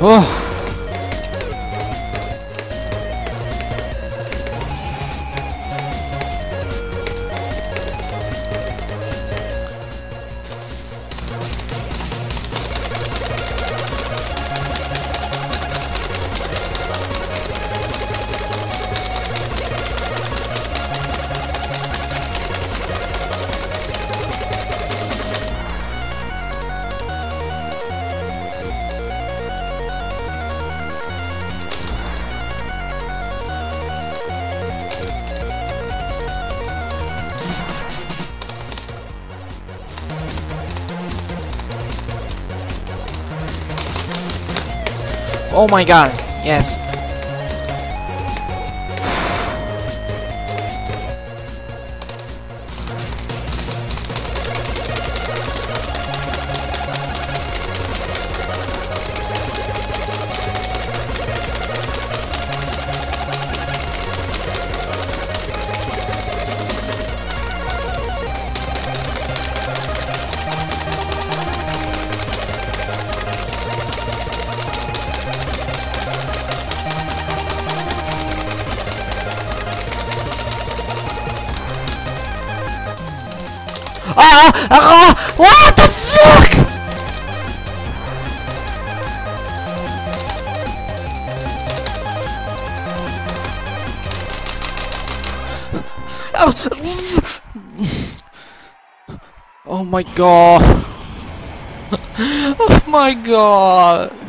Oh. Oh my god, yes. What the fuck? Oh my god. Oh my god.